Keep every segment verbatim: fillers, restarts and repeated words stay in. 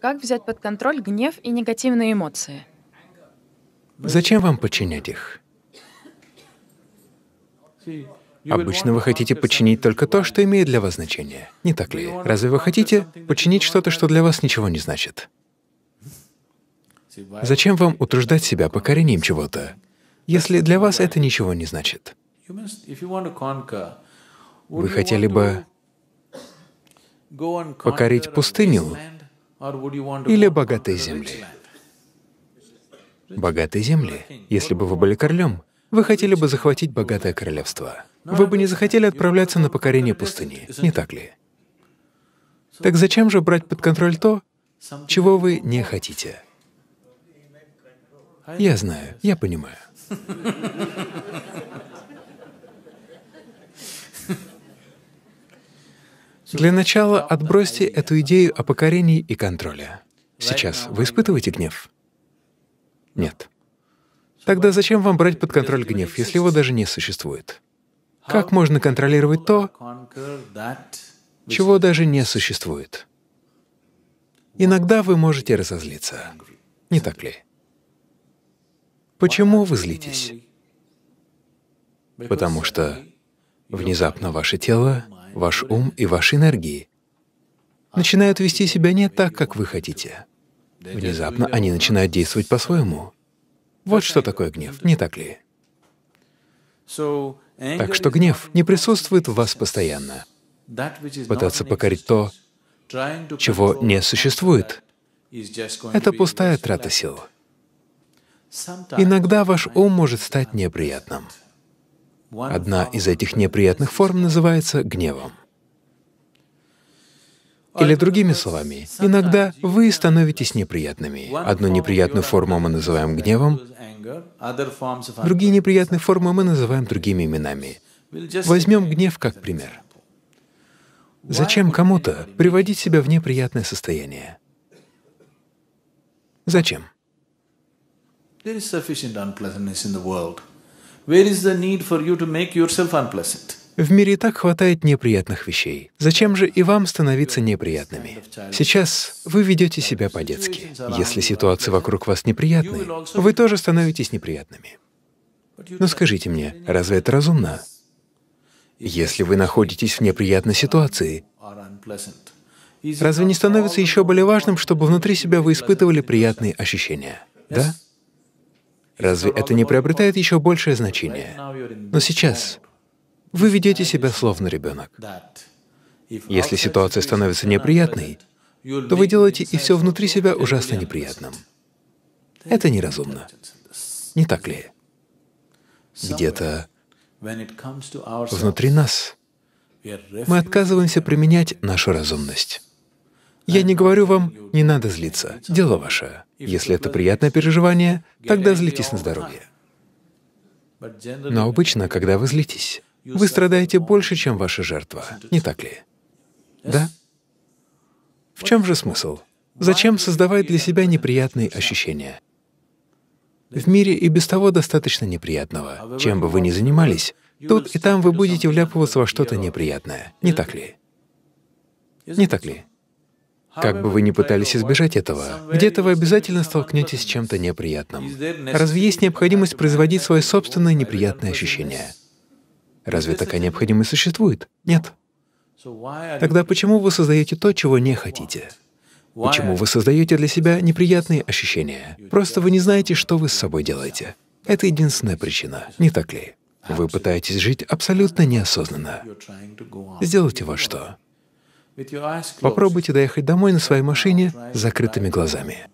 Как взять под контроль гнев и негативные эмоции? Зачем вам подчинять их? Обычно вы хотите подчинить только то, что имеет для вас значение, не так ли? Разве вы хотите подчинить что-то, что для вас ничего не значит? Зачем вам утруждать себя покорением чего-то, если для вас это ничего не значит? Вы хотели бы покорить пустыню или богатые земли? Богатые земли. Если бы вы были королем, вы хотели бы захватить богатое королевство. Вы бы не захотели отправляться на покорение пустыни, не так ли? Так зачем же брать под контроль то, чего вы не хотите? Я знаю, я понимаю. Для начала отбросьте эту идею о покорении и контроле. Сейчас вы испытываете гнев? Нет. Тогда зачем вам брать под контроль гнев, если его даже не существует? Как можно контролировать то, чего даже не существует? Иногда вы можете разозлиться, не так ли? Почему вы злитесь? Потому что внезапно ваше тело, ваш ум и ваши энергии начинают вести себя не так, как вы хотите. Внезапно они начинают действовать по-своему. Вот что такое гнев, не так ли? Так что гнев не присутствует в вас постоянно. Пытаться покорить то, чего не существует, — это пустая трата сил. Иногда ваш ум может стать неприятным. Одна из этих неприятных форм называется гневом. Или другими словами, иногда вы становитесь неприятными. Одну неприятную форму мы называем гневом, другие неприятные формы мы называем другими именами. Возьмем гнев как пример. Зачем кому-то приводить себя в неприятное состояние? Зачем? В мире и так хватает неприятных вещей. Зачем же и вам становиться неприятными? Сейчас вы ведете себя по-детски. Если ситуации вокруг вас неприятны, вы тоже становитесь неприятными. Но скажите мне, разве это разумно? Если вы находитесь в неприятной ситуации, разве не становится еще более важным, чтобы внутри себя вы испытывали приятные ощущения? Да? Разве это не приобретает еще большее значение? Но сейчас вы ведете себя словно ребенок. Если ситуация становится неприятной, то вы делаете и все внутри себя ужасно неприятным. Это неразумно. Не так ли? Где-то внутри нас мы отказываемся применять нашу разумность. Я не говорю вам, не надо злиться, дело ваше. Если это приятное переживание, тогда злитесь на здоровье. Но обычно, когда вы злитесь, вы страдаете больше, чем ваша жертва, не так ли? Да? В чем же смысл? Зачем создавать для себя неприятные ощущения? В мире и без того достаточно неприятного. Чем бы вы ни занимались, тут и там вы будете вляпываться во что-то неприятное, не так ли? Не так ли? Как бы вы ни пытались избежать этого, где-то вы обязательно столкнетесь с чем-то неприятным. Разве есть необходимость производить свои собственные неприятные ощущения? Разве такая необходимость существует? Нет. Тогда почему вы создаете то, чего не хотите? Почему вы создаете для себя неприятные ощущения? Просто вы не знаете, что вы с собой делаете. Это единственная причина, не так ли? Вы пытаетесь жить абсолютно неосознанно. Сделайте вот что. Попробуйте доехать домой на своей машине с закрытыми глазами.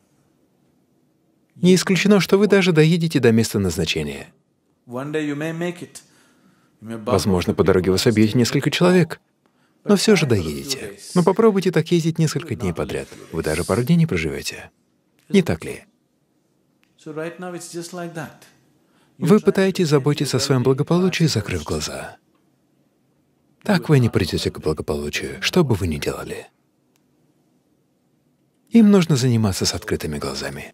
Не исключено, что вы даже доедете до места назначения. Возможно, по дороге вы собьете несколько человек, но все же доедете. Но попробуйте так ездить несколько дней подряд. Вы даже пару дней не проживете. Не так ли? Вы пытаетесь заботиться о своем благополучии, закрыв глаза. Так вы не придете к благополучию, что бы вы ни делали. Им нужно заниматься с открытыми глазами.